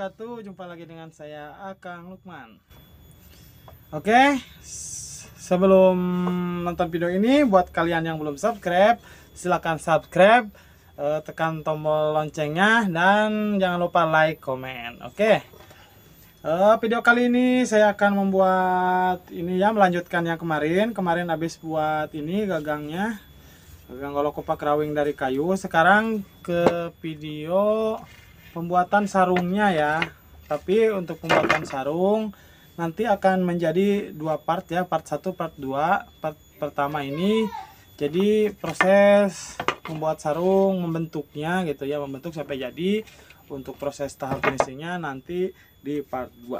wabarakatuh. Jumpa lagi dengan saya Akang Lukman. Oke, sebelum nonton video ini, buat kalian yang belum subscribe, silahkan subscribe, tekan tombol loncengnya, dan jangan lupa like, komen. Oke, video kali ini saya akan membuat ini ya, melanjutkan yang kemarin habis buat ini gagangnya, gagang golok kupak rawing dari kayu. Sekarang ke video pembuatan sarungnya ya. Tapi untuk pembuatan sarung nanti akan menjadi dua part ya, part 1, part 2. Part pertama ini jadi proses membuat sarung, membentuknya gitu ya, membentuk sampai jadi. Untuk proses tahap finishingnya nanti di part 2.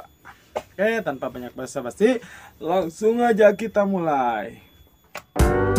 Oke, tanpa banyak basa-basi langsung aja kita mulai.